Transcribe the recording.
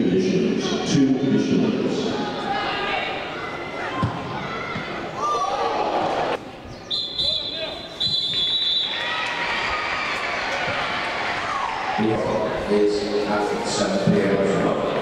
Two missioners. Is at 7 p.m.